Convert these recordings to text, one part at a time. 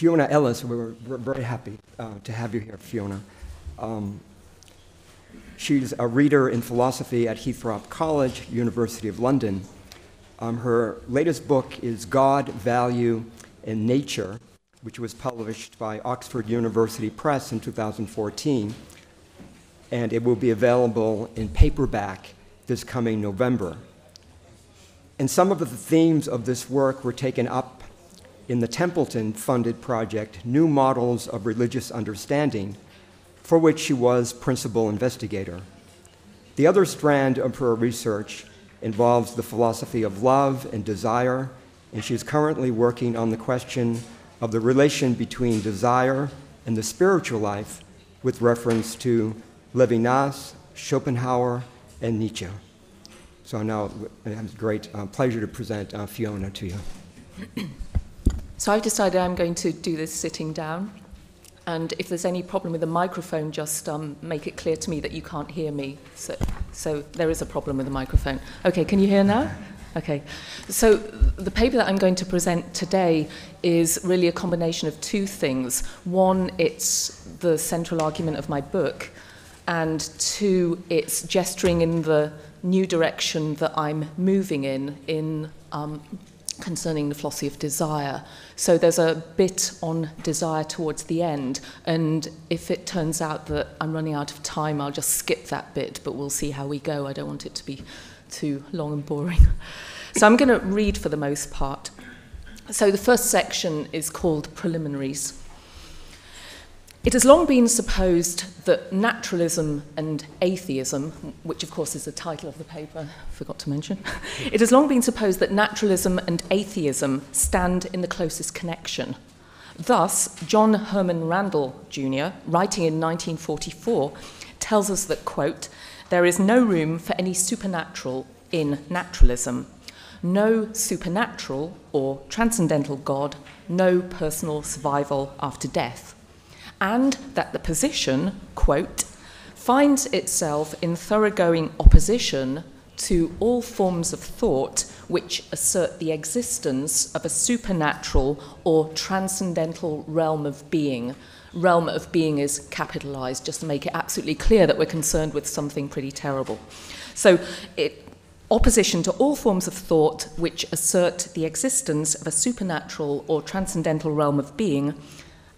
Fiona Ellis, we're very happy to have you here, Fiona. She's a reader in philosophy at Heathrow College, University of London. Her latest book is God, Value, and Nature, which was published by Oxford University Press in 2014, and it will be available in paperback this coming November. And some of the themes of this work were taken up in the Templeton-funded project, New Models of Religious Understanding, for which she was principal investigator. The other strand of her research involves the philosophy of love and desire, and she's currently working on the question of the relation between desire and the spiritual life with reference to Levinas, Schopenhauer, and Nietzsche. So now it has a great pleasure to present Fiona to you. So I've decided I'm going to do this sitting down, and if there's any problem with the microphone, just make it clear to me that you can't hear me. So there is a problem with the microphone. Okay, can you hear now? Okay, so the paper that I'm going to present today is really a combination of two things. One, it's the central argument of my book, and two, it's gesturing in the new direction that I'm moving in concerning the philosophy of desire. So there's a bit on desire towards the end, and if it turns out that I'm running out of time, I'll just skip that bit, but we'll see how we go. I don't want it to be too long and boring. So I'm going to read for the most part. So the first section is called Preliminaries. It has long been supposed that naturalism and atheism, which of course is the title of the paper, I forgot to mention. It has long been supposed that naturalism and atheism stand in the closest connection. Thus, John Herman Randall, Jr., writing in 1944, tells us that, quote, "There is no room for any supernatural in naturalism. No supernatural or transcendental God, no personal survival after death." And that the position, quote, "finds itself in thoroughgoing opposition to all forms of thought which assert the existence of a supernatural or transcendental realm of being." Realm of being is capitalized, just to make it absolutely clear that we're concerned with something pretty terrible. So opposition to all forms of thought which assert the existence of a supernatural or transcendental realm of being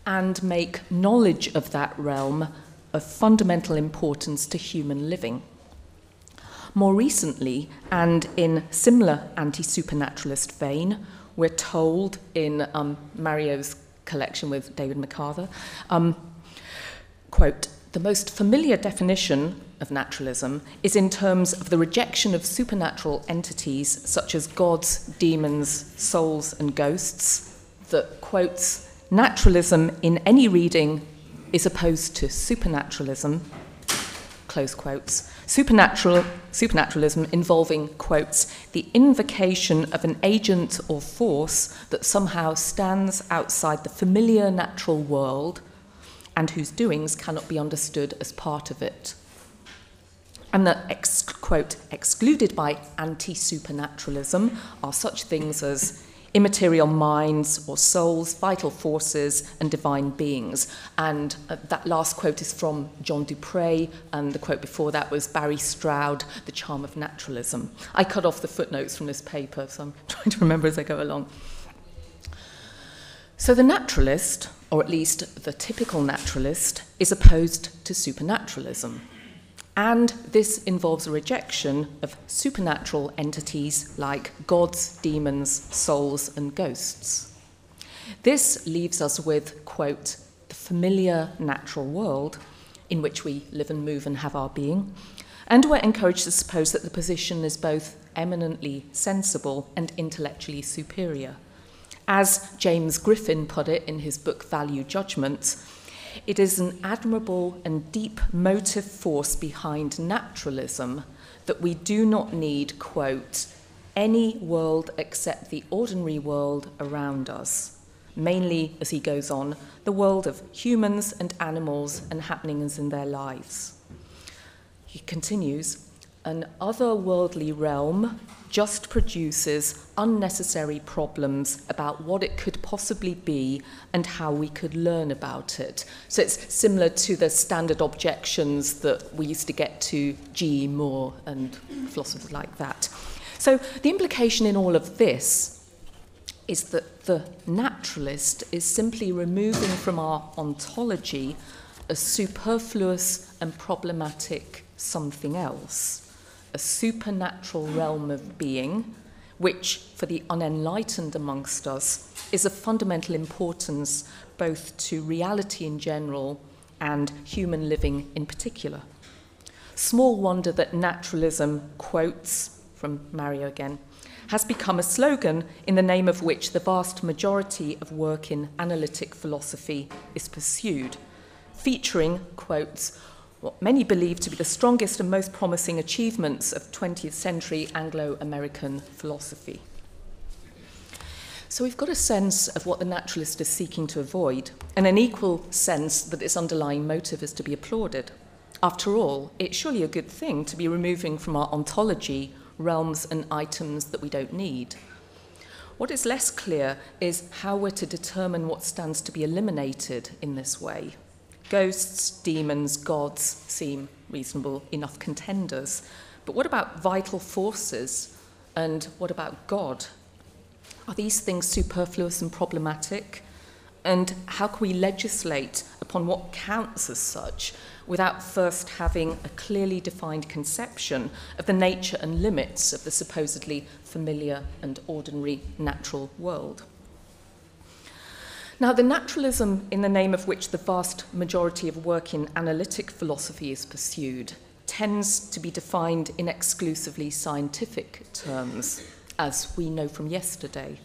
and make knowledge of that realm of fundamental importance to human living. More recently, and in similar anti-supernaturalist vein, we're told in Mario's collection with David MacArthur, quote, "The most familiar definition of naturalism is in terms of the rejection of supernatural entities such as gods, demons, souls, and ghosts that," quotes, "naturalism in any reading is opposed to supernaturalism," close quotes, "supernaturalism involving," quotes, "the invocation of an agent or force that somehow stands outside the familiar natural world and whose doings cannot be understood as part of it." And that, quote, "excluded by anti-supernaturalism are such things as immaterial minds or souls, vital forces, and divine beings." And that last quote is from John Dupre, and the quote before that was Barry Stroud, "The Charm of Naturalism." I cut off the footnotes from this paper, so I'm trying to remember as I go along. So the naturalist, or at least the typical naturalist, is opposed to supernaturalism. And this involves a rejection of supernatural entities like gods, demons, souls, and ghosts. This leaves us with, quote, "the familiar natural world in which we live and move and have our being," and we're encouraged to suppose that the position is both eminently sensible and intellectually superior. As James Griffin put it in his book Value Judgments, "It is an admirable and deep motive force behind naturalism that we do not need," quote, "any world except the ordinary world around us, mainly," as he goes on, "the world of humans and animals and happenings in their lives." He continues, an otherworldly realm just produces unnecessary problems about what it could possibly be and how we could learn about it. So it's similar to the standard objections that we used to get to G. E. Moore and philosophers like that. So the implication in all of this is that the naturalist is simply removing from our ontology a superfluous and problematic something else, a supernatural realm of being, which, for the unenlightened amongst us, is of fundamental importance both to reality in general and human living in particular. Small wonder that naturalism, quotes from Mario again, has become a slogan in the name of which the vast majority of work in analytic philosophy is pursued, featuring, quotes, what many believe to be the strongest and most promising achievements of 20th century Anglo-American philosophy. So we've got a sense of what the naturalist is seeking to avoid, and an equal sense that its underlying motive is to be applauded. After all, it's surely a good thing to be removing from our ontology realms and items that we don't need. What is less clear is how we're to determine what stands to be eliminated in this way. Ghosts, demons, gods seem reasonable enough contenders. But what about vital forces? And what about God? Are these things superfluous and problematic? And how can we legislate upon what counts as such without first having a clearly defined conception of the nature and limits of the supposedly familiar and ordinary natural world? Now, the naturalism in the name of which the vast majority of work in analytic philosophy is pursued tends to be defined in exclusively scientific terms, as we know from yesterday.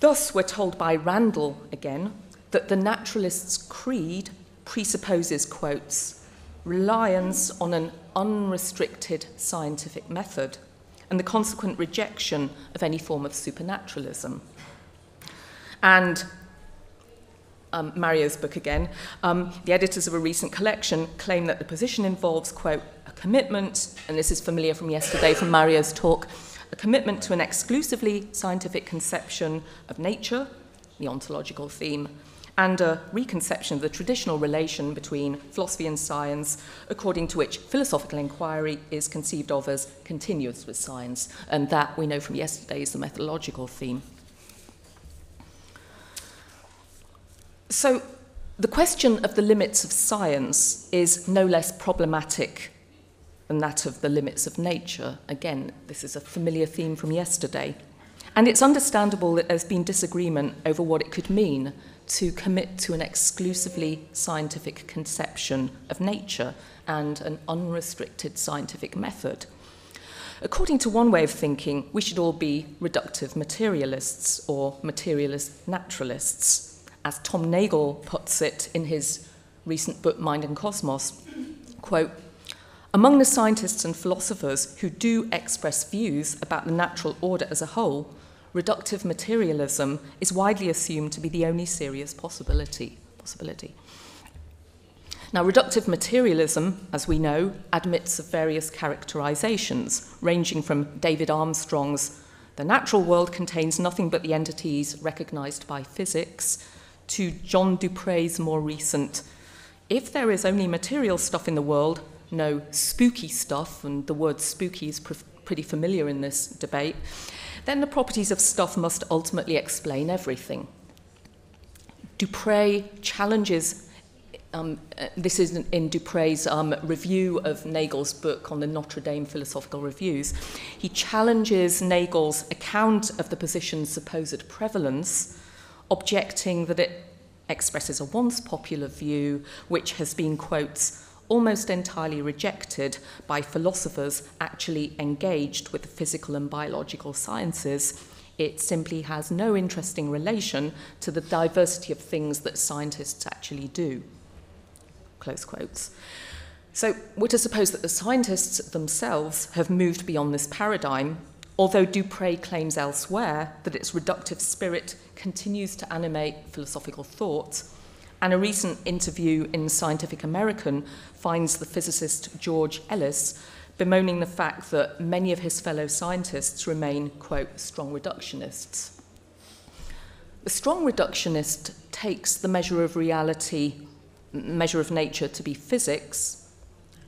Thus, we're told by Randall, again, that the naturalist's creed presupposes, quotes, reliance on an unrestricted scientific method and the consequent rejection of any form of supernaturalism. And Mario's book again, the editors of a recent collection claim that the position involves, quote, a commitment, and this is familiar from yesterday from Mario's talk, a commitment to an exclusively scientific conception of nature, the ontological theme, and a reconception of the traditional relation between philosophy and science, according to which philosophical inquiry is conceived of as continuous with science, and that we know from yesterday is the methodological theme. So the question of the limits of science is no less problematic than that of the limits of nature. Again, this is a familiar theme from yesterday. And it's understandable that there's been disagreement over what it could mean to commit to an exclusively scientific conception of nature and an unrestricted scientific method. According to one way of thinking, we should all be reductive materialists or materialist naturalists. As Tom Nagel puts it in his recent book, Mind and Cosmos, quote, among the scientists and philosophers who do express views about the natural order as a whole, reductive materialism is widely assumed to be the only serious possibility. Now, reductive materialism, as we know, admits of various characterizations, ranging from David Armstrong's, the natural world contains nothing but the entities recognized by physics, to John Dupre's more recent, if there is only material stuff in the world, no spooky stuff, and the word spooky is pretty familiar in this debate, then the properties of stuff must ultimately explain everything. Dupre challenges, this is in Dupre's review of Nagel's book on the Notre Dame philosophical reviews, he challenges Nagel's account of the position's supposed prevalence, objecting that it expresses a once popular view which has been, quotes, almost entirely rejected by philosophers actually engaged with the physical and biological sciences. It simply has no interesting relation to the diversity of things that scientists actually do, close quotes. So we're to suppose that the scientists themselves have moved beyond this paradigm, although Dupre claims elsewhere that its reductive spirit continues to animate philosophical thought, and a recent interview in Scientific American finds the physicist George Ellis bemoaning the fact that many of his fellow scientists remain, quote, strong reductionists. A strong reductionist takes the measure of reality, measure of nature, to be physics.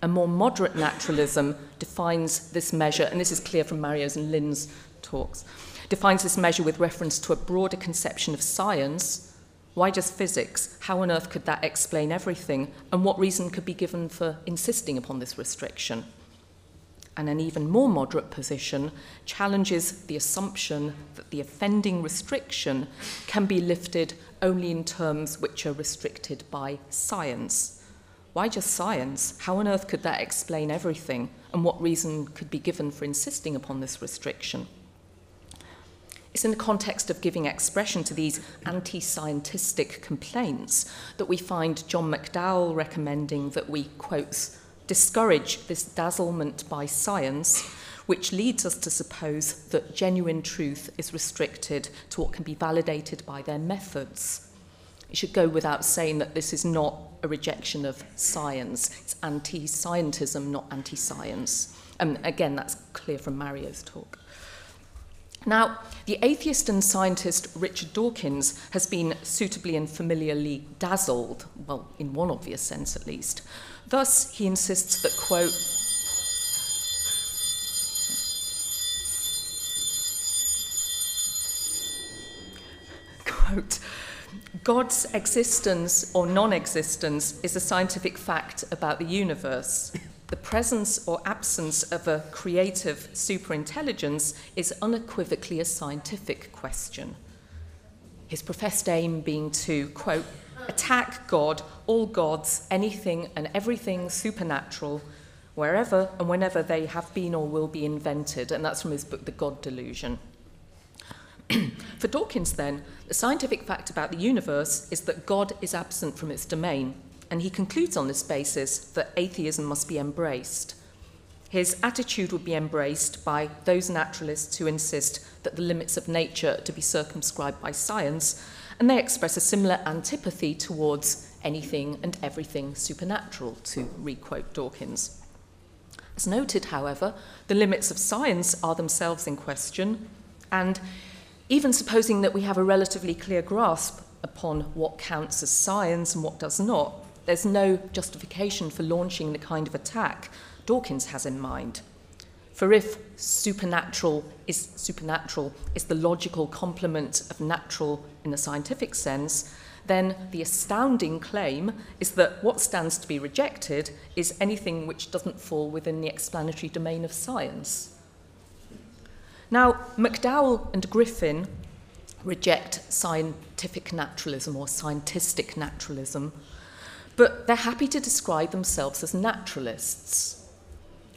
A more moderate naturalism defines this measure, and this is clear from Mario's and Lynn's talks, defines this measure with reference to a broader conception of science. Why just physics? How on earth could that explain everything? And what reason could be given for insisting upon this restriction? And an even more moderate position challenges the assumption that the offending restriction can be lifted only in terms which are restricted by science. Why just science? How on earth could that explain everything? And what reason could be given for insisting upon this restriction? It's in the context of giving expression to these anti-scientistic complaints that we find John McDowell recommending that we, quotes, discourage this dazzlement by science, which leads us to suppose that genuine truth is restricted to what can be validated by their methods. It should go without saying that this is not a rejection of science. It's anti-scientism, not anti-science. And again, that's clear from Mario's talk. Now, the atheist and scientist Richard Dawkins has been suitably and familiarly dazzled, well, in one obvious sense at least. Thus, he insists that, quote, quote, God's existence or non-existence is a scientific fact about the universe. The presence or absence of a creative superintelligence is unequivocally a scientific question. His professed aim being to, quote, attack God, all gods, anything and everything supernatural, wherever and whenever they have been or will be invented. And that's from his book, The God Delusion. For Dawkins, then, the scientific fact about the universe is that God is absent from its domain. And he concludes on this basis that atheism must be embraced. His attitude would be embraced by those naturalists who insist that the limits of nature are to be circumscribed by science, and they express a similar antipathy towards anything and everything supernatural, to re-quote Dawkins. As noted, however, the limits of science are themselves in question, and even supposing that we have a relatively clear grasp upon what counts as science and what does not, there's no justification for launching the kind of attack Dawkins has in mind. For if supernatural is the logical complement of natural in the scientific sense, then the astounding claim is that what stands to be rejected is anything which doesn't fall within the explanatory domain of science. Now, McDowell and Griffin reject scientific naturalism or scientistic naturalism, but they're happy to describe themselves as naturalists.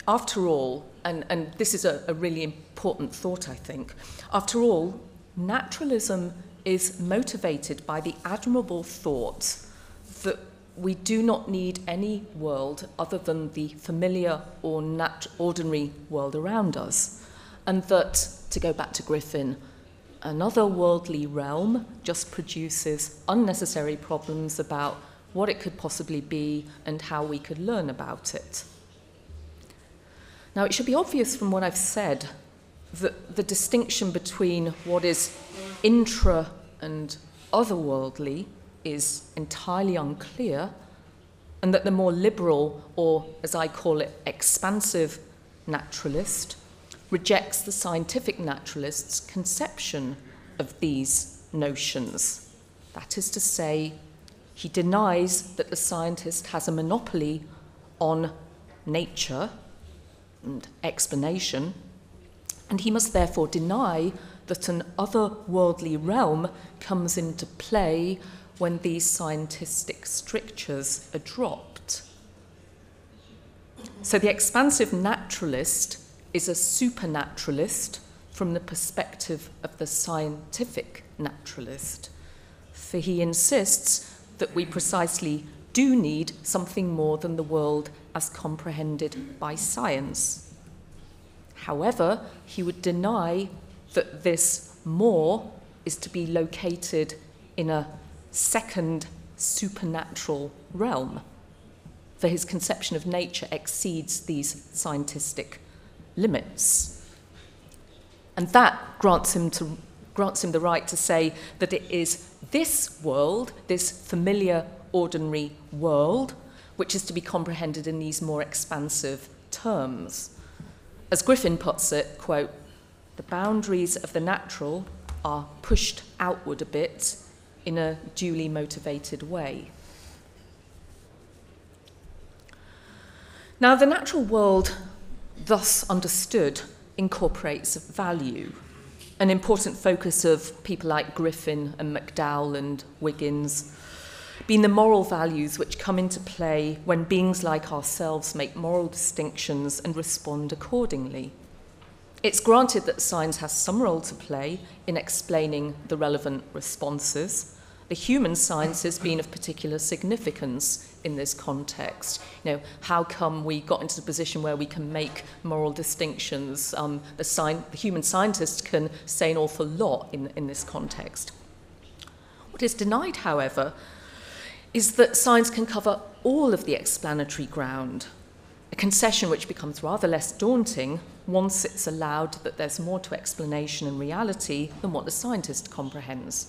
After all, and this is a really important thought, I think, after all, naturalism is motivated by the admirable thought that we do not need any world other than the familiar or ordinary world around us, and that, to go back to Griffin, another worldly realm just produces unnecessary problems about what it could possibly be, and how we could learn about it. Now, it should be obvious from what I've said that the distinction between what is intra- and otherworldly is entirely unclear, and that the more liberal, or as I call it, expansive naturalist rejects the scientific naturalist's conception of these notions. That is to say, he denies that the scientist has a monopoly on nature and explanation, and he must therefore deny that an otherworldly realm comes into play when these scientistic strictures are dropped. So the expansive naturalist is a supernaturalist from the perspective of the scientific naturalist, for he insists that we precisely do need something more than the world as comprehended by science. However, he would deny that this more is to be located in a second supernatural realm. for his conception of nature exceeds these scientistic limits. And that grants him the right to say that it is this world, this familiar, ordinary world, which is to be comprehended in these more expansive terms. As Griffin puts it, quote, "The boundaries of the natural are pushed outward a bit in a duly motivated way." Now, the natural world, thus understood, incorporates value, an important focus of people like Griffin and McDowell and Wiggins, being the moral values which come into play when beings like ourselves make moral distinctions and respond accordingly. It's granted that science has some role to play in explaining the relevant responses, the human sciences being of particular significance in this context. You know, how come we got into the position where we can make moral distinctions? The human scientists can say an awful lot in this context. What is denied, however, is that science can cover all of the explanatory ground, a concession which becomes rather less daunting once it's allowed that there's more to explanation and reality than what the scientist comprehends.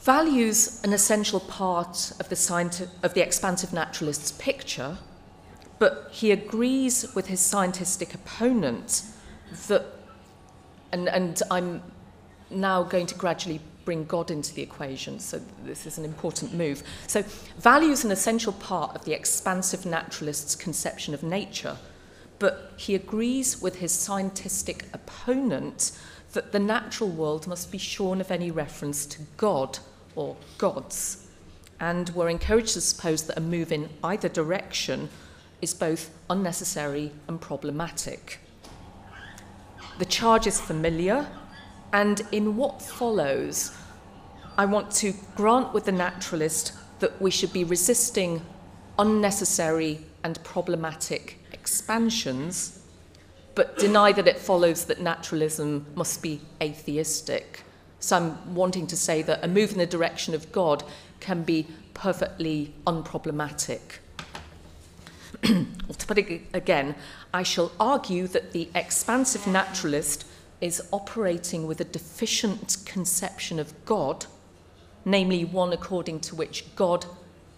Value's an essential part of the expansive naturalist's picture, but he agrees with his scientistic opponent that, and I'm now going to gradually bring God into the equation, so this is an important move. So, value is an essential part of the expansive naturalist's conception of nature, but he agrees with his scientistic opponent that the natural world must be shorn of any reference to God or gods, and we're encouraged to suppose that a move in either direction is both unnecessary and problematic. The charge is familiar, and in what follows, I want to grant with the naturalist that we should be resisting unnecessary and problematic expansions, but deny that it follows that naturalism must be atheistic. So I'm wanting to say that a move in the direction of God can be perfectly unproblematic. To put it again, I shall argue that the expansive naturalist is operating with a deficient conception of God, namely one according to which God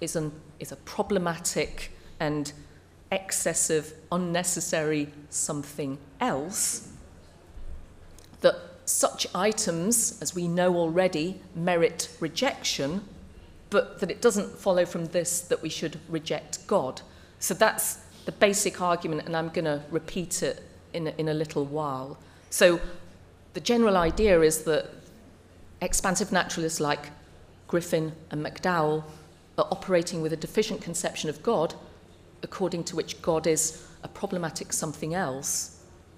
is a problematic and excessive, unnecessary something else, that such items, as we know already, merit rejection, but that it doesn't follow from this that we should reject God. So that's the basic argument, and I'm going to repeat it in a little while. So the general idea is that expansive naturalists like Griffin and McDowell are operating with a deficient conception of God, according to which God is a problematic something else.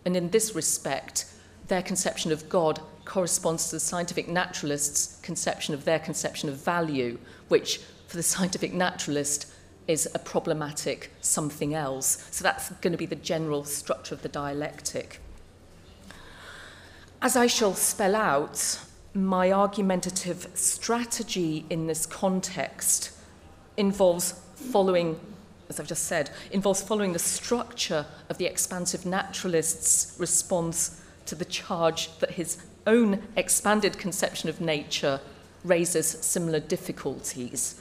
And in this respect, their conception of God corresponds to the scientific naturalist's conception of their conception of value, which for the scientific naturalist is a problematic something else. So that's going to be the general structure of the dialectic. As I shall spell out, my argumentative strategy in this context involves following, as I've just said, involves following the structure of the expansive naturalist's response to the charge that his own expanded conception of nature raises similar difficulties.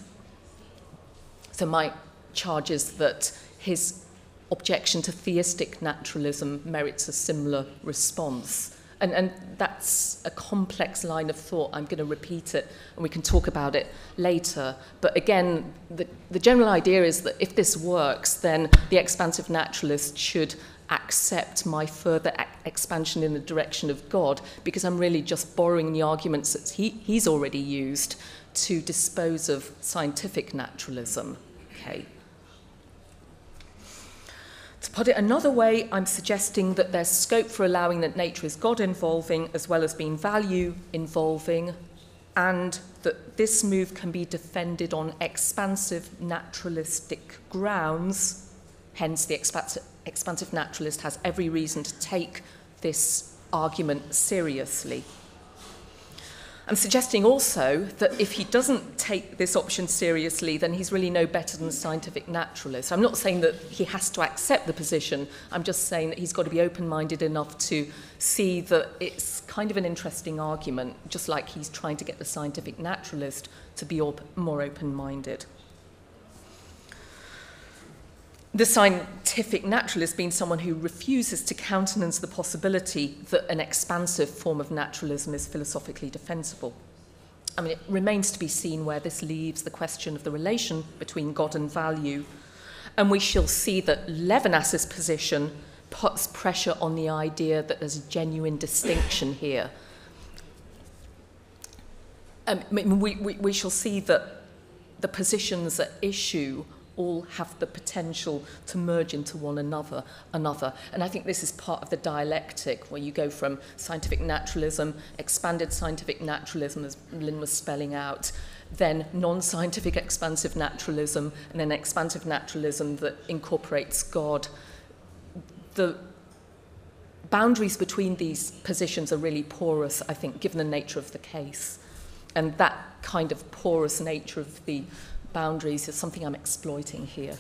So my charge is that his objection to theistic naturalism merits a similar response. And that's a complex line of thought. I'm going to repeat it, and we can talk about it later. But again, the general idea is that if this works, then the expansive naturalist should accept my further expansion in the direction of God, because I'm really just borrowing the arguments that he's already used to dispose of scientific naturalism. Okay. To put it another way, I'm suggesting that there's scope for allowing that nature is God-involving as well as being value-involving, and that this move can be defended on expansive naturalistic grounds. Hence, the expansive naturalist has every reason to take this argument seriously. and suggesting also that if he doesn't take this option seriously, then he's really no better than a scientific naturalist. I'm not saying that he has to accept the position, I'm just saying that he's got to be open-minded enough to see that it's kind of an interesting argument, just like he's trying to get the scientific naturalist to be more open-minded. The scientific naturalist being someone who refuses to countenance the possibility that an expansive form of naturalism is philosophically defensible. I mean, it remains to be seen where this leaves the question of the relation between God and value, and we shall see that Levinas's position puts pressure on the idea that there's a genuine distinction here. We shall see that the positions at issue all have the potential to merge into one another. And I think this is part of the dialectic, where you go from scientific naturalism, expanded scientific naturalism, as Lynn was spelling out, then non-scientific expansive naturalism, and then expansive naturalism that incorporates God. The boundaries between these positions are really porous, I think, given the nature of the case. And that kind of porous nature of the boundaries is something I'm exploiting here.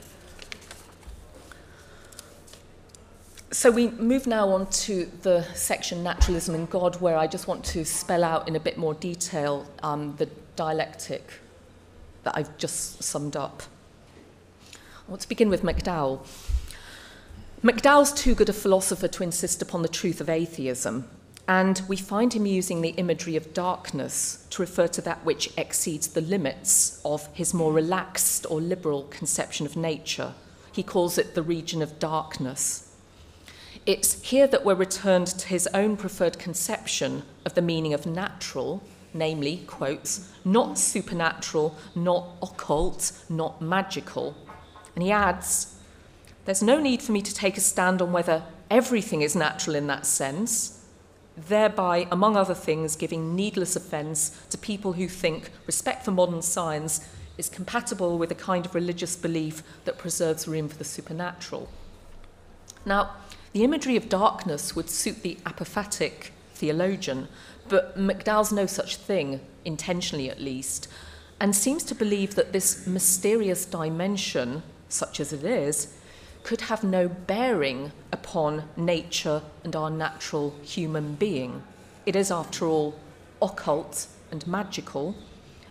So we move now on to the section Naturalism and God, where I just want to spell out in a bit more detail the dialectic that I've just summed up. I want to begin with McDowell. McDowell's too good a philosopher to insist upon the truth of atheism, and we find him using the imagery of darkness to refer to that which exceeds the limits of his more relaxed or liberal conception of nature. He calls it the region of darkness. It's here that we're returned to his own preferred conception of the meaning of natural, namely, quotes, not supernatural, not occult, not magical. And he adds, there's no need for me to take a stand on whether everything is natural in that sense, thereby, among other things, giving needless offence to people who think respect for modern science is compatible with a kind of religious belief that preserves room for the supernatural. Now, the imagery of darkness would suit the apophatic theologian, but McDowell's no such thing, intentionally at least, and seems to believe that this mysterious dimension, such as it is, could have no bearing upon nature and our natural human being. It is, after all, occult and magical,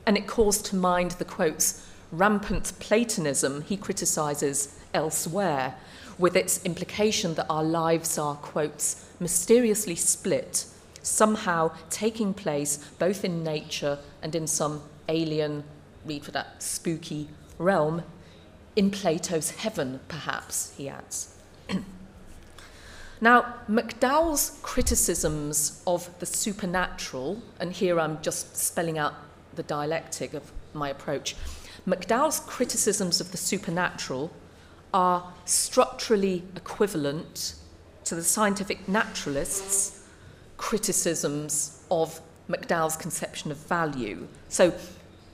and it calls to mind the, quotes, rampant Platonism he criticises elsewhere, with its implication that our lives are, quotes, mysteriously split, somehow taking place both in nature and in some alien, read for that, spooky realm, in Plato's heaven, perhaps, he adds. Now, McDowell's criticisms of the supernatural, and here I'm just spelling out the dialectic of my approach, McDowell's criticisms of the supernatural are structurally equivalent to the scientific naturalists' criticisms of McDowell's conception of value. So,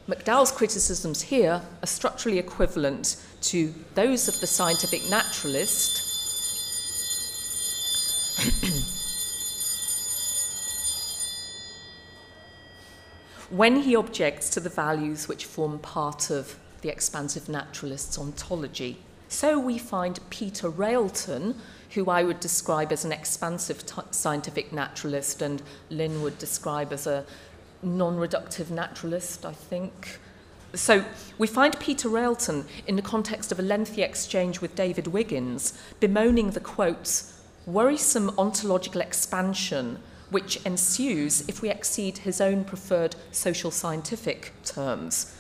McDowell's criticisms here are structurally equivalent to those of the scientific naturalist. When he objects to the values which form part of the expansive naturalist's ontology. So we find Peter Railton, who I would describe as an expansive scientific naturalist, and Lynn would describe as a non-reductive naturalist, I think. So we find Peter Railton, in the context of a lengthy exchange with David Wiggins, bemoaning the, quotes, worrisome ontological expansion which ensues if we exceed his own preferred social scientific terms,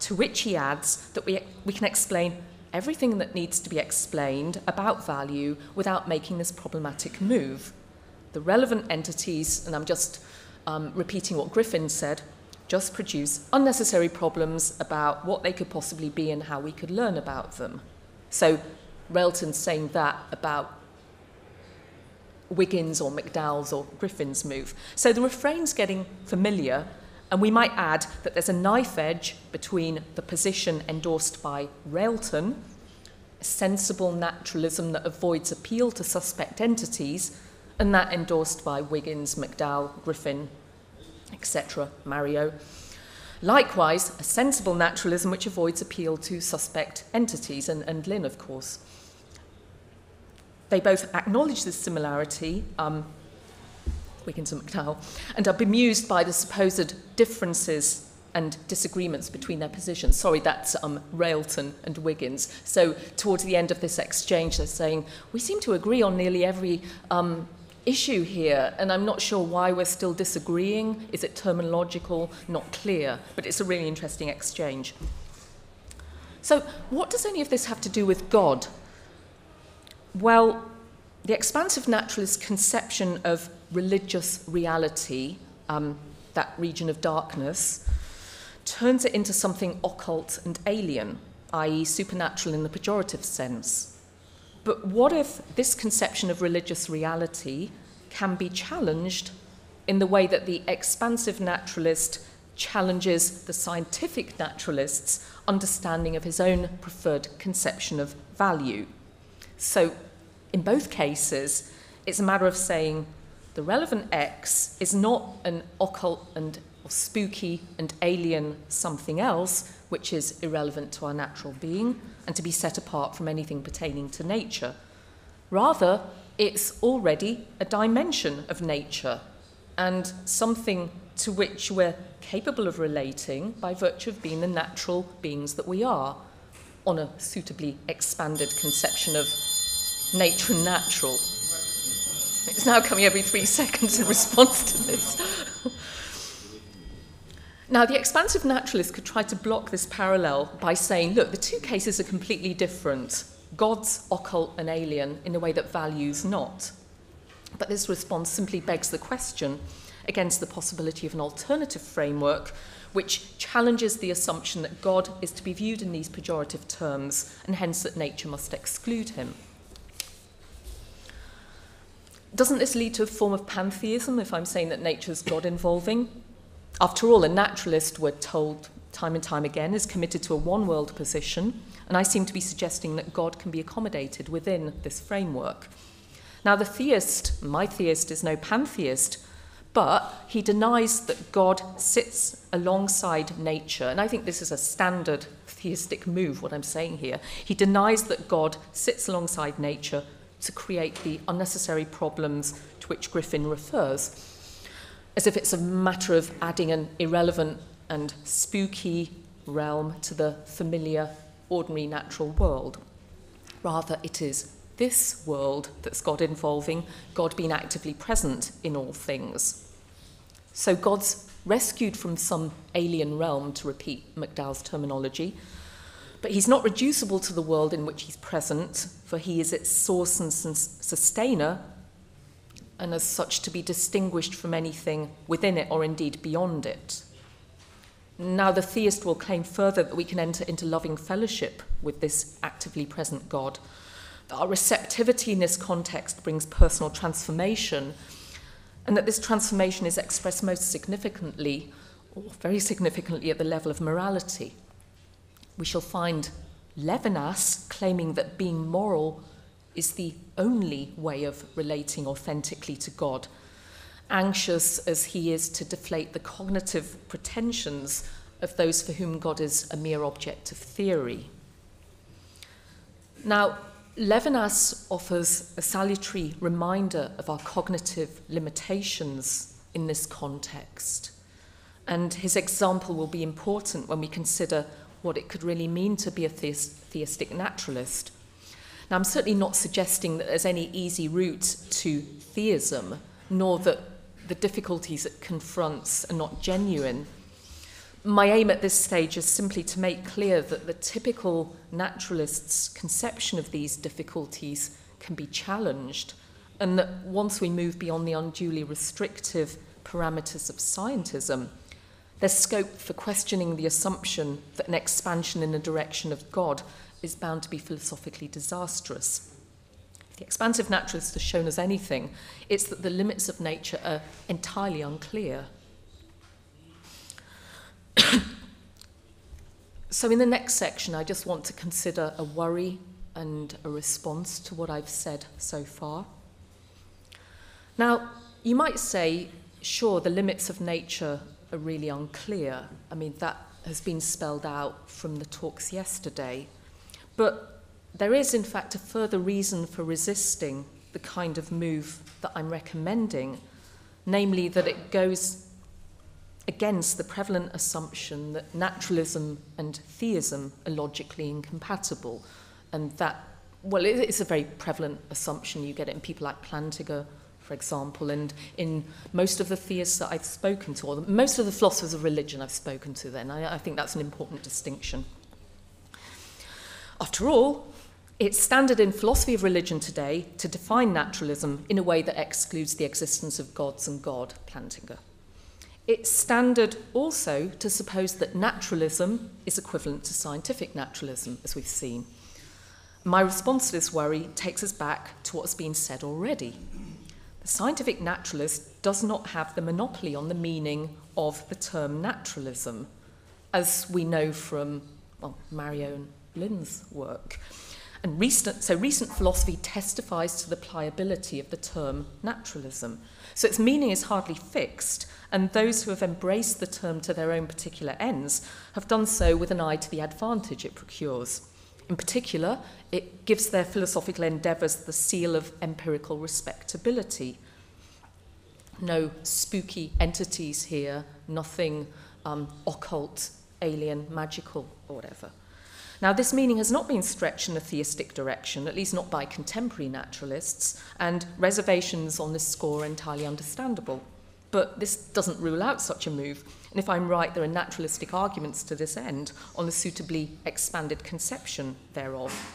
to which he adds that we can explain everything that needs to be explained about value without making this problematic move. The relevant entities, and I'm just repeating what Griffin said, just produce unnecessary problems about what they could possibly be and how we could learn about them. So Railton's saying that about Wiggins or McDowell's or Griffin's move. So the refrain's getting familiar, and we might add that there's a knife edge between the position endorsed by Railton, a sensible naturalism that avoids appeal to suspect entities, and that endorsed by Wiggins, McDowell, Griffin, etc. Mario. Likewise, a sensible naturalism which avoids appeal to suspect entities, and Lynn, of course. They both acknowledge this similarity, Wiggins and McDowell, and are bemused by the supposed differences and disagreements between their positions. Sorry, that's Railton and Wiggins. So towards the end of this exchange, they're saying, we seem to agree on nearly every issue here, and I'm not sure why we're still disagreeing. Is it terminological? Not clear. But it's a really interesting exchange. So what does any of this have to do with God? Well, the expansive naturalist conception of religious reality, that region of darkness, turns it into something occult and alien, i.e. supernatural in the pejorative sense. But what if this conception of religious reality can be challenged in the way that the expansive naturalist challenges the scientific naturalist's understanding of his own preferred conception of value? So in both cases, it's a matter of saying the relevant X is not an occult and or spooky and alien something else, which is irrelevant to our natural being and to be set apart from anything pertaining to nature. Rather, it's already a dimension of nature and something to which we're capable of relating by virtue of being the natural beings that we are, on a suitably expanded conception of nature and natural. It's now coming every 3 seconds in response to this. Now, the expansive naturalist could try to block this parallel by saying, look, the two cases are completely different. God's occult and alien in a way that value's not. But this response simply begs the question against the possibility of an alternative framework which challenges the assumption that God is to be viewed in these pejorative terms and hence that nature must exclude him. Doesn't this lead to a form of pantheism if I'm saying that nature is God-involving? After all, a naturalist, we're told time and time again, is committed to a one-world position, and I seem to be suggesting that God can be accommodated within this framework. Now, the theist, my theist, is no pantheist, but he denies that God sits alongside nature. And I think this is a standard theistic move, what I'm saying here. He denies that God sits alongside nature to create the unnecessary problems to which Griffin refers, as if it's a matter of adding an irrelevant and spooky realm to the familiar, ordinary natural world. Rather, it is this world that's God involving, God being actively present in all things. So God's rescued from some alien realm, to repeat McDowell's terminology, but he's not reducible to the world in which he's present, for he is its source and sustainer, and as such to be distinguished from anything within it or indeed beyond it. Now the theist will claim further that we can enter into loving fellowship with this actively present God, that our receptivity in this context brings personal transformation, and that this transformation is expressed most significantly, or very significantly, at the level of morality. We shall find Levinas claiming that being moral is the only way of relating authentically to God, anxious as he is to deflate the cognitive pretensions of those for whom God is a mere object of theory. Now, Levinas offers a salutary reminder of our cognitive limitations in this context, and his example will be important when we consider what it could really mean to be a theistic naturalist. Now, I'm certainly not suggesting that there's any easy route to theism, nor that the difficulties it confronts are not genuine. My aim at this stage is simply to make clear that the typical naturalist's conception of these difficulties can be challenged, and that once we move beyond the unduly restrictive parameters of scientism, there's scope for questioning the assumption that an expansion in the direction of God is bound to be philosophically disastrous. If the expansive naturalist has shown us anything, it's that the limits of nature are entirely unclear. So in the next section, I just want to consider a worry and a response to what I've said so far. Now, you might say, sure, the limits of nature are really unclear. I mean, that has been spelled out from the talks yesterday. But there is, in fact, a further reason for resisting the kind of move that I'm recommending, namely that it goes against the prevalent assumption that naturalism and theism are logically incompatible. And that, well, it's a very prevalent assumption. You get it in people like Plantinga, for example, and in most of the theists that I've spoken to, or most of the philosophers of religion I've spoken to then. I think that's an important distinction. After all, it's standard in philosophy of religion today to define naturalism in a way that excludes the existence of gods and God, Plantinga. It's standard also to suppose that naturalism is equivalent to scientific naturalism, as we've seen. My response to this worry takes us back to what's been said already. The scientific naturalist does not have the monopoly on the meaning of the term naturalism, as we know from, well, Mario and Lynn's work. And recent philosophy testifies to the pliability of the term naturalism. So its meaning is hardly fixed, and those who have embraced the term to their own particular ends have done so with an eye to the advantage it procures. In particular, it gives their philosophical endeavours the seal of empirical respectability. No spooky entities here, nothing occult, alien, magical, or whatever. Now, this meaning has not been stretched in a theistic direction, at least not by contemporary naturalists, and reservations on this score are entirely understandable. But this doesn't rule out such a move, and if I'm right, there are naturalistic arguments to this end on the suitably expanded conception thereof.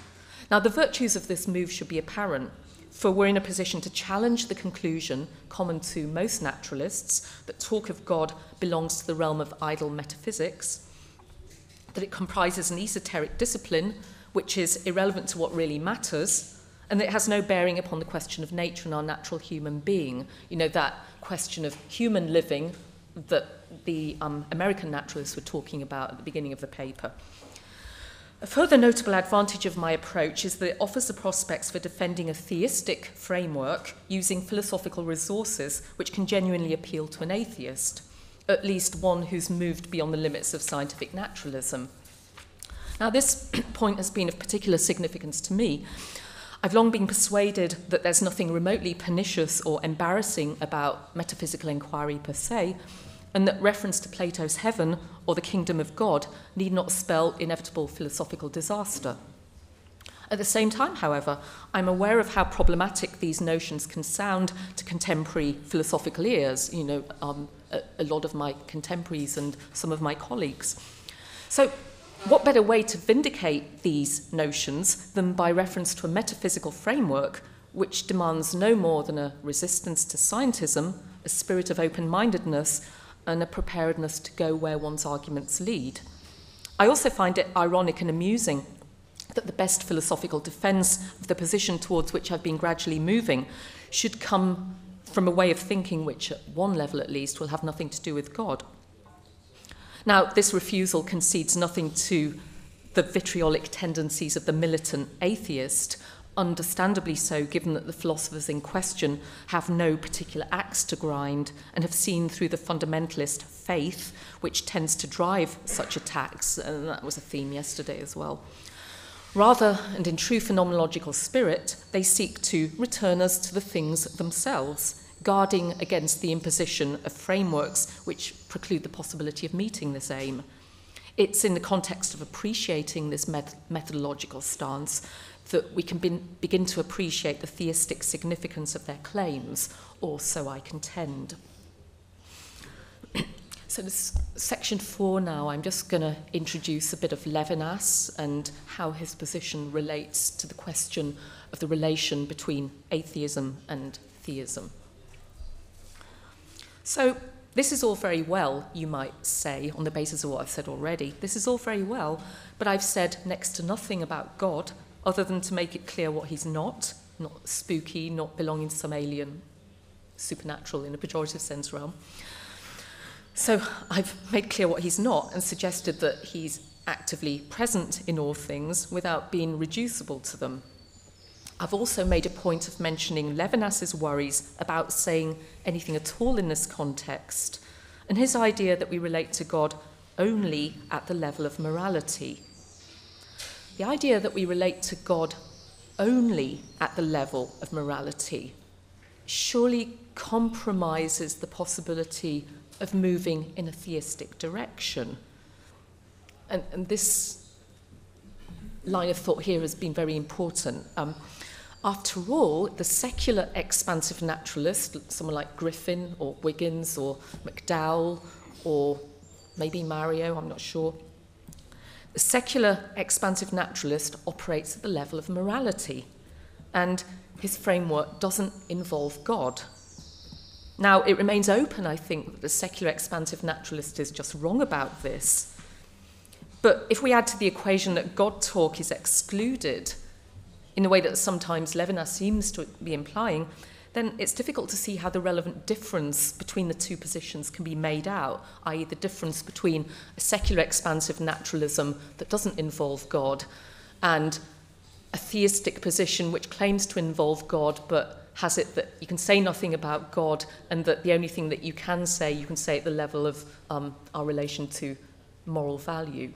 Now, the virtues of this move should be apparent, for we're in a position to challenge the conclusion, common to most naturalists, that talk of God belongs to the realm of idle metaphysics, that it comprises an esoteric discipline which is irrelevant to what really matters, and that it has no bearing upon the question of nature and our natural human being. You know, that question of human living that the American naturalists were talking about at the beginning of the paper. A further notable advantage of my approach is that it offers the prospects for defending a theistic framework using philosophical resources which can genuinely appeal to an atheist, at least one who's moved beyond the limits of scientific naturalism. Now, this point has been of particular significance to me. I've long been persuaded that there's nothing remotely pernicious or embarrassing about metaphysical inquiry per se, and that reference to Plato's heaven or the kingdom of God need not spell inevitable philosophical disaster. At the same time, however, I'm aware of how problematic these notions can sound to contemporary philosophical ears, you know, a lot of my contemporaries and some of my colleagues. So what better way to vindicate these notions than by reference to a metaphysical framework which demands no more than a resistance to scientism, a spirit of open-mindedness, and a preparedness to go where one's arguments lead. I also find it ironic and amusing that the best philosophical defence of the position towards which I've been gradually moving should come from a way of thinking which, at one level at least, will have nothing to do with God. Now, this refusal concedes nothing to the vitriolic tendencies of the militant atheist, understandably so, given that the philosophers in question have no particular axe to grind and have seen through the fundamentalist faith, which tends to drive such attacks, and that was a theme yesterday as well. Rather, and in true phenomenological spirit, they seek to return us to the things themselves, guarding against the imposition of frameworks which preclude the possibility of meeting this aim. It's in the context of appreciating this methodological stance that we can begin to appreciate the theistic significance of their claims, or so I contend. So this section 4 now, I'm just going to introduce a bit of Levinas and how his position relates to the question of the relation between atheism and theism. So this is all very well, you might say, on the basis of what I've said already. This is all very well, but I've said next to nothing about God other than to make it clear what he's not, not spooky, not belonging to some alien, supernatural in a pejorative sense realm. So I've made clear what he's not and suggested that he's actively present in all things without being reducible to them. I've also made a point of mentioning Levinas's worries about saying anything at all in this context, and his idea that we relate to God only at the level of morality. The idea that we relate to God only at the level of morality surely compromises the possibility of moving in a theistic direction. And this line of thought here has been very important. After all, the secular expansive naturalist, someone like Griffin or Wiggins or McDowell or maybe Mario, I'm not sure, the secular expansive naturalist operates at the level of morality, and his framework doesn't involve God. Now, it remains open, I think, that the secular expansive naturalist is just wrong about this. But if we add to the equation that God talk is excluded, in the way that sometimes Levinas seems to be implying, then it's difficult to see how the relevant difference between the two positions can be made out, i.e. the difference between a secular expansive naturalism that doesn't involve God and a theistic position which claims to involve God but has it that you can say nothing about God and that the only thing that you can say at the level of our relation to moral value.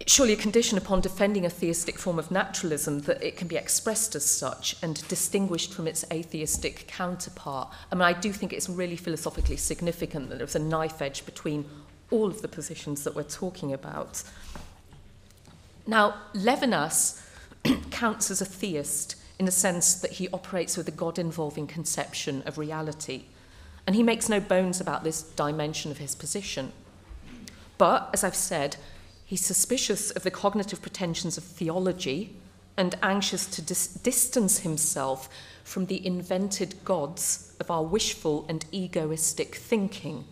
It's surely a condition upon defending a theistic form of naturalism that it can be expressed as such and distinguished from its atheistic counterpart. I mean, I do think it's really philosophically significant that there's a knife edge between all of the positions that we're talking about. Now, Levinas counts as a theist in the sense that he operates with a God-involving conception of reality, and he makes no bones about this dimension of his position. But, as I've said, he's suspicious of the cognitive pretensions of theology and anxious to distance himself from the invented gods of our wishful and egoistic thinking.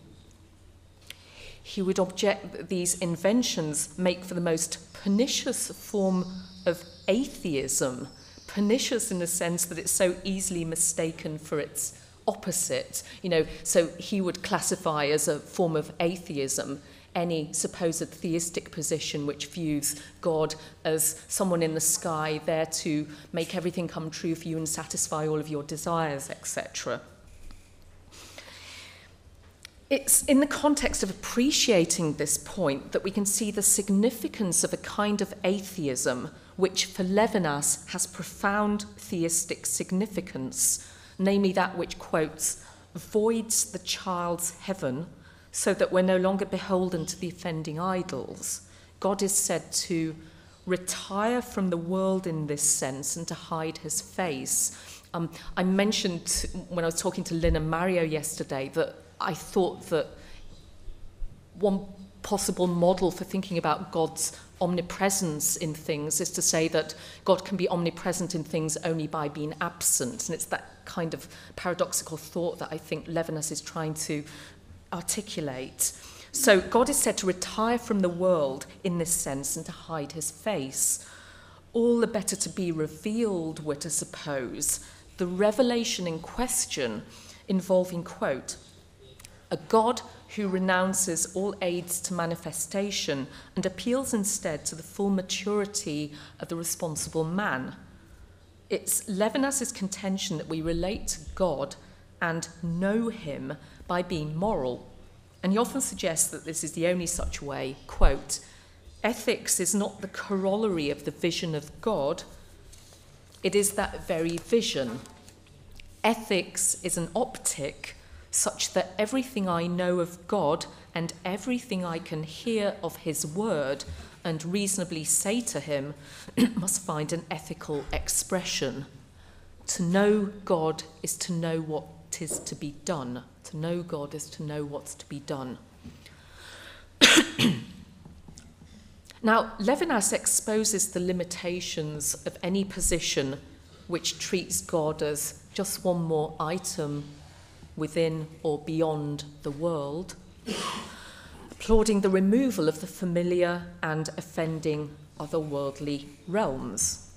He would object that these inventions make for the most pernicious form of atheism, pernicious in the sense that it's so easily mistaken for its opposite. You know, so he would classify as a form of atheism any supposed theistic position which views God as someone in the sky there to make everything come true for you and satisfy all of your desires, etc. It's in the context of appreciating this point that we can see the significance of a kind of atheism which for Levinas has profound theistic significance, namely that which, quotes, voids the child's heaven so that we're no longer beholden to the offending idols. God is said to retire from the world in this sense and to hide his face. I mentioned when I was talking to Lynn and Mario yesterday that I thought that one possible model for thinking about God's omnipresence in things is to say that God can be omnipresent in things only by being absent. And it's that kind of paradoxical thought that I think Levinas is trying to articulate. So God is said to retire from the world in this sense and to hide his face. All the better to be revealed, we're to suppose, the revelation in question involving, quote, a God who renounces all aids to manifestation and appeals instead to the full maturity of the responsible man. It's Levinas's contention that we relate to God and know him by being moral, and he often suggests that this is the only such way, quote, ethics is not the corollary of the vision of God, it is that very vision. Ethics is an optic such that everything I know of God and everything I can hear of his word and reasonably say to him must find an ethical expression. To know God is to know what is to be done. To know God is to know what's to be done. Now, Levinas exposes the limitations of any position which treats God as just one more item within or beyond the world, applauding the removal of the familiar and offending otherworldly realms.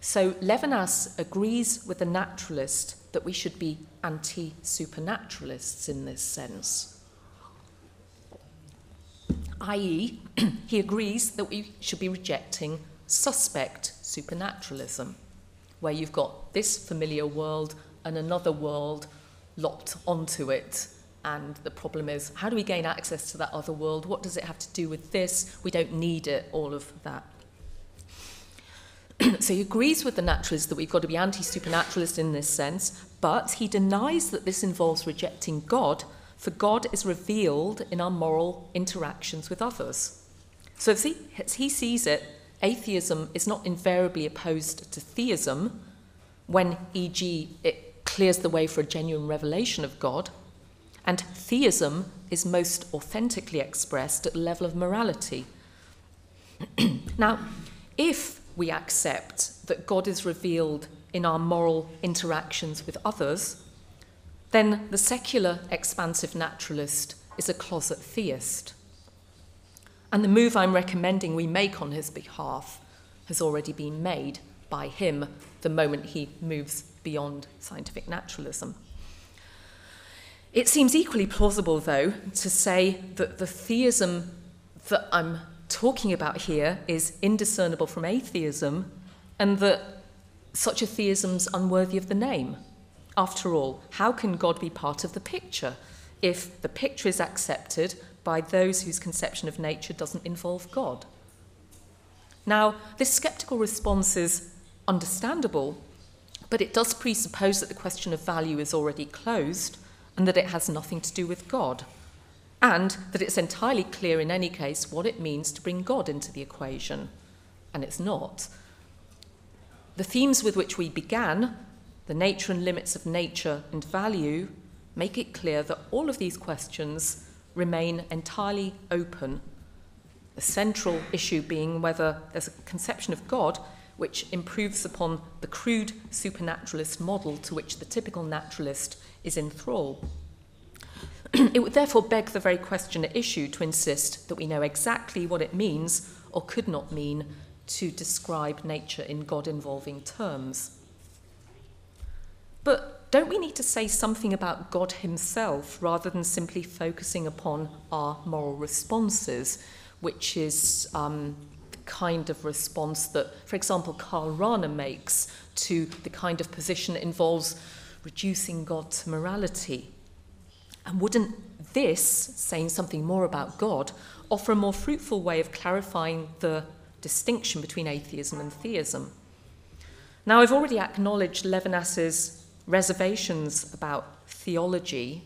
So Levinas agrees with the naturalist that we should be anti-supernaturalists in this sense. I.e., he agrees that we should be rejecting suspect supernaturalism, where you've got this familiar world and another world lopped onto it. And the problem is, how do we gain access to that other world? What does it have to do with this? We don't need it, all of that. So he agrees with the naturalist that we've got to be anti-supernaturalist in this sense, but he denies that this involves rejecting God, for God is revealed in our moral interactions with others. So as he sees it, atheism is not invariably opposed to theism, when, e.g., it clears the way for a genuine revelation of God, and theism is most authentically expressed at the level of morality. Now, if we accept that God is revealed in our moral interactions with others, then the secular expansive naturalist is a closet theist. And the move I'm recommending we make on his behalf has already been made by him the moment he moves beyond scientific naturalism. It seems equally plausible, though, to say that the theism that I'm talking about here is indiscernible from atheism, and that such a theism's unworthy of the name. After all, how can God be part of the picture if the picture is accepted by those whose conception of nature doesn't involve God? Now, this sceptical response is understandable, but it does presuppose that the question of value is already closed and that it has nothing to do with God, and that it's entirely clear in any case what it means to bring God into the equation, and it's not. The themes with which we began, the nature and limits of nature and value, make it clear that all of these questions remain entirely open, the central issue being whether there's a conception of God which improves upon the crude supernaturalist model to which the typical naturalist is in thrall. It would therefore beg the very question at issue to insist that we know exactly what it means or could not mean to describe nature in God-involving terms. But don't we need to say something about God himself rather than simply focusing upon our moral responses, which is the kind of response that, for example, Karl Rahner makes to the kind of position that involves reducing God to morality? And wouldn't this, saying something more about God, offer a more fruitful way of clarifying the distinction between atheism and theism? Now, I've already acknowledged Levinas's reservations about theology.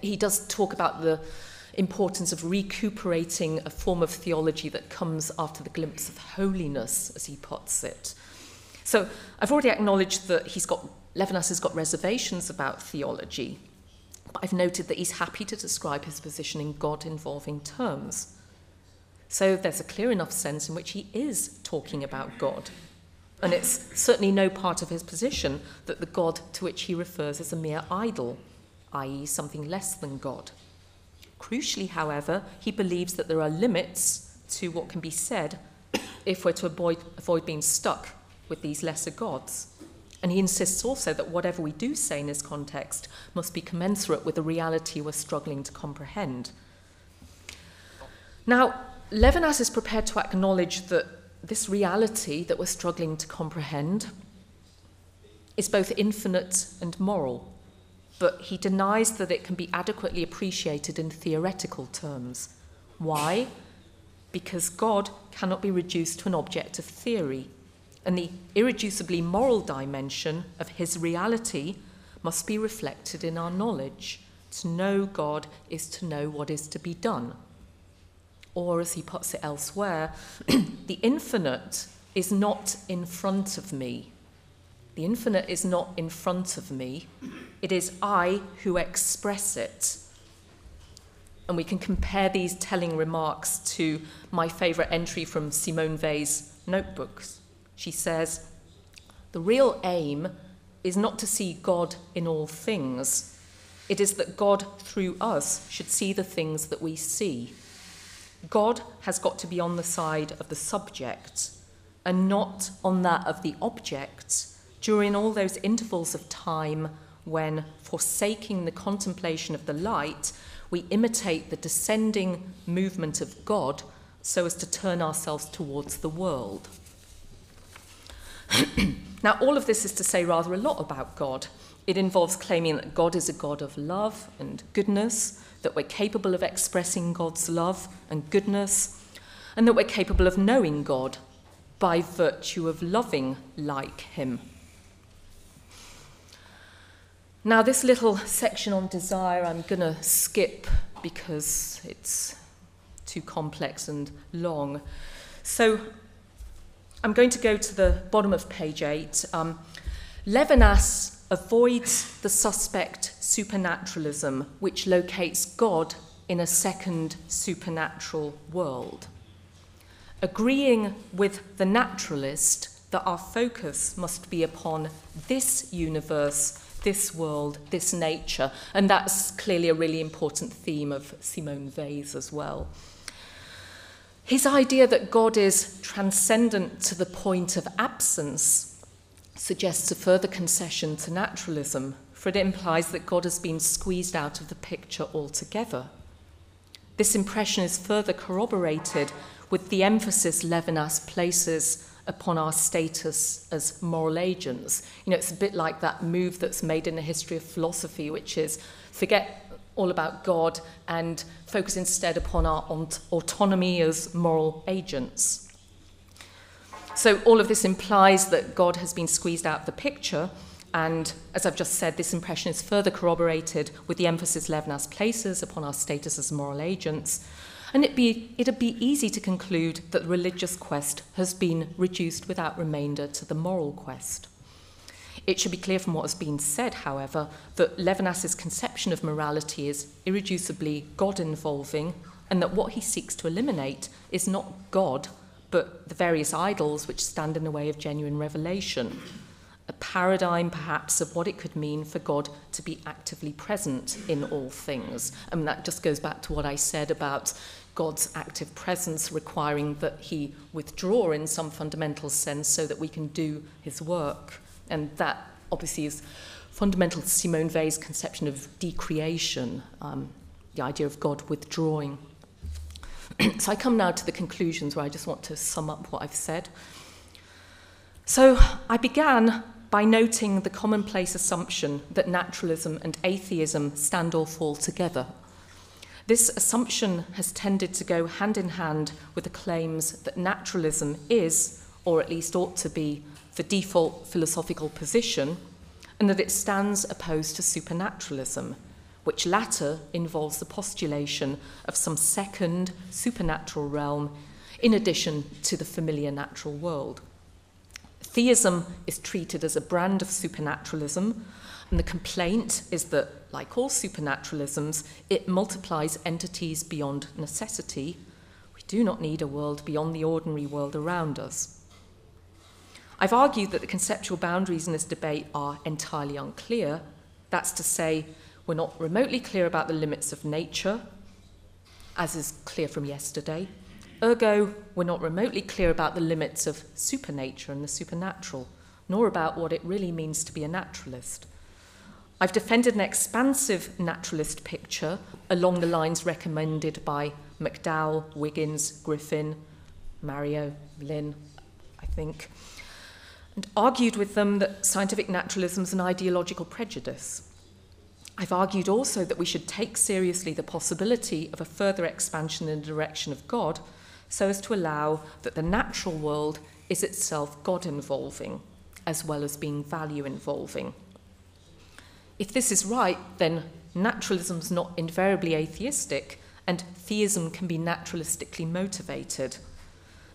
He does talk about the importance of recuperating a form of theology that comes after the glimpse of holiness, as he puts it. So I've already acknowledged that Levinas has got reservations about theology. I've noted that he's happy to describe his position in God-involving terms. So there's a clear enough sense in which he is talking about God. And it's certainly no part of his position that the God to which he refers is a mere idol, i.e. something less than God. Crucially, however, he believes that there are limits to what can be said if we're to avoid being stuck with these lesser gods. And he insists also that whatever we do say in this context must be commensurate with the reality we're struggling to comprehend. Now, Levinas is prepared to acknowledge that this reality that we're struggling to comprehend is both infinite and moral, but he denies that it can be adequately appreciated in theoretical terms. Why? Because God cannot be reduced to an object of theory, and the irreducibly moral dimension of his reality must be reflected in our knowledge. To know God is to know what is to be done. Or, as he puts it elsewhere, the infinite is not in front of me. The infinite is not in front of me. It is I who express it. And we can compare these telling remarks to my favourite entry from Simone Weil's notebooks. She says, "The real aim is not to see God in all things. It is that God, through us, should see the things that we see. God has got to be on the side of the subject and not on that of the object during all those intervals of time when, forsaking the contemplation of the light, we imitate the descending movement of God so as to turn ourselves towards the world. Now, all of this is to say rather a lot about God. It involves claiming that God is a God of love and goodness, that we're capable of expressing God's love and goodness, and that we're capable of knowing God by virtue of loving like him. Now, this little section on desire I'm going to skip because it's too complex and long. So I'm going to go to the bottom of page 8. Levinas avoids the suspect supernaturalism, which locates God in a second supernatural world, agreeing with the naturalist that our focus must be upon this universe, this world, this nature, and that's clearly a really important theme of Simone Weil's as well. His idea that God is transcendent to the point of absence suggests a further concession to naturalism, for it implies that God has been squeezed out of the picture altogether. This impression is further corroborated with the emphasis Levinas places upon our status as moral agents. You know, it's a bit like that move that's made in the history of philosophy, which is forget all about God and focus instead upon our autonomy as moral agents. So all of this implies that God has been squeezed out of the picture, and as I've just said, this impression is further corroborated with the emphasis Levinas places upon our status as moral agents. And it'd be easy to conclude that the religious quest has been reduced without remainder to the moral quest. It should be clear from what has been said, however, that Levinas's conception of morality is irreducibly God-involving, and that what he seeks to eliminate is not God, but the various idols which stand in the way of genuine revelation, a paradigm, perhaps, of what it could mean for God to be actively present in all things. I mean, that just goes back to what I said about God's active presence requiring that he withdraw in some fundamental sense so that we can do his work. And that, obviously, is fundamental to Simone Weil's conception of decreation, the idea of God withdrawing. So I come now to the conclusions, where I just want to sum up what I've said. So I began by noting the commonplace assumption that naturalism and atheism stand or fall together. This assumption has tended to go hand in hand with the claims that naturalism is, or at least ought to be, the default philosophical position, and that it stands opposed to supernaturalism, which latter involves the postulation of some second supernatural realm in addition to the familiar natural world. Theism is treated as a brand of supernaturalism, and the complaint is that, like all supernaturalisms, it multiplies entities beyond necessity. We do not need a world beyond the ordinary world around us. I've argued that the conceptual boundaries in this debate are entirely unclear. That's to say, we're not remotely clear about the limits of nature, as is clear from yesterday. Ergo, we're not remotely clear about the limits of supernature and the supernatural, nor about what it really means to be a naturalist. I've defended an expansive naturalist picture along the lines recommended by McDowell, Wiggins, Griffin, Mario, Lynn, I think, and argued with them that scientific naturalism is an ideological prejudice. I've argued also that we should take seriously the possibility of a further expansion in the direction of God, so as to allow that the natural world is itself God-involving, as well as being value-involving. If this is right, then naturalism is not invariably atheistic, and theism can be naturalistically motivated.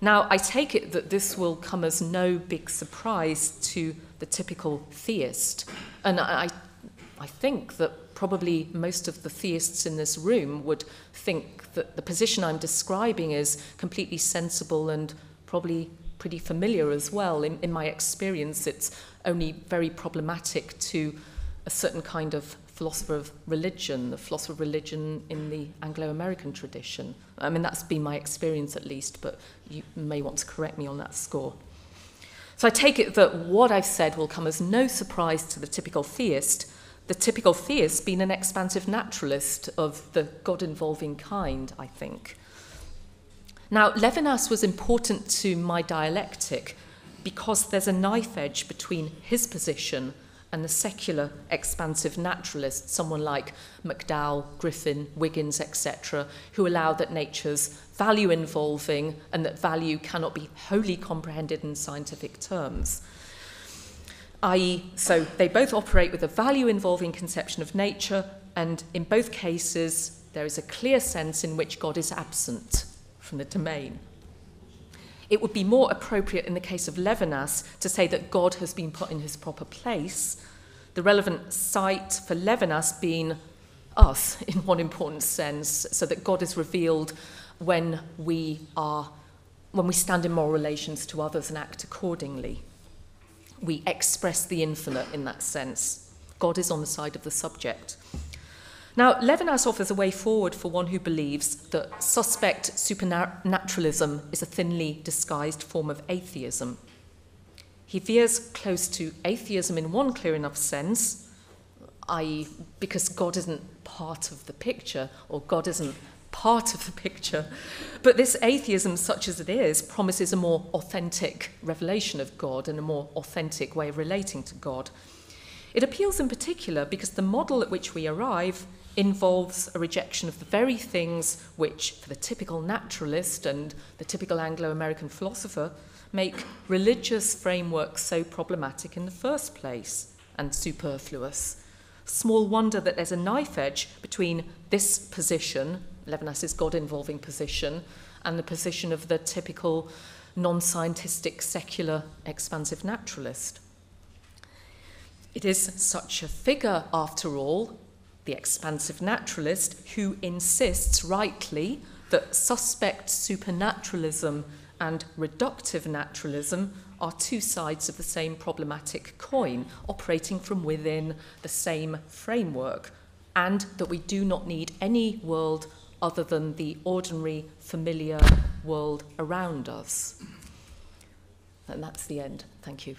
Now, I take it that this will come as no big surprise to the typical theist, and I think that probably most of the theists in this room would think that the position I'm describing is completely sensible and probably pretty familiar as well. In my experience, it's only very problematic to a certain kind of philosopher of religion, the philosopher of religion in the Anglo-American tradition. I mean, that's been my experience at least, but you may want to correct me on that score. So I take it that what I've said will come as no surprise to the typical theist, the typical theist being an expansive naturalist of the God-involving kind, I think. Now, Levinas was important to my dialectic because there's a knife edge between his position and the secular expansive naturalists, someone like McDowell, Griffin, Wiggins, etc., who allow that nature's value involving and that value cannot be wholly comprehended in scientific terms. I.e., so they both operate with a value involving conception of nature, and in both cases, there is a clear sense in which God is absent from the domain. It would be more appropriate in the case of Levinas to say that God has been put in his proper place, the relevant site for Levinas being us, in one important sense, so that God is revealed when we stand in moral relations to others and act accordingly. We express the infinite in that sense. God is on the side of the subject. Now, Levinas offers a way forward for one who believes that suspect supernaturalism is a thinly disguised form of atheism. He veers close to atheism in one clear enough sense, i.e., because God isn't part of the picture, or God isn't part of the picture. But this atheism, such as it is, promises a more authentic revelation of God and a more authentic way of relating to God. It appeals in particular because the model at which we arrive involves a rejection of the very things which, for the typical naturalist and the typical Anglo-American philosopher, make religious frameworks so problematic in the first place and superfluous. Small wonder that there's a knife edge between this position, Levinas's God-involving position, and the position of the typical non-scientistic, secular, expansive naturalist. It is such a figure, after all, the expansive naturalist, who insists rightly that suspect supernaturalism and reductive naturalism are two sides of the same problematic coin, operating from within the same framework, and that we do not need any world other than the ordinary, familiar world around us. And that's the end. Thank you.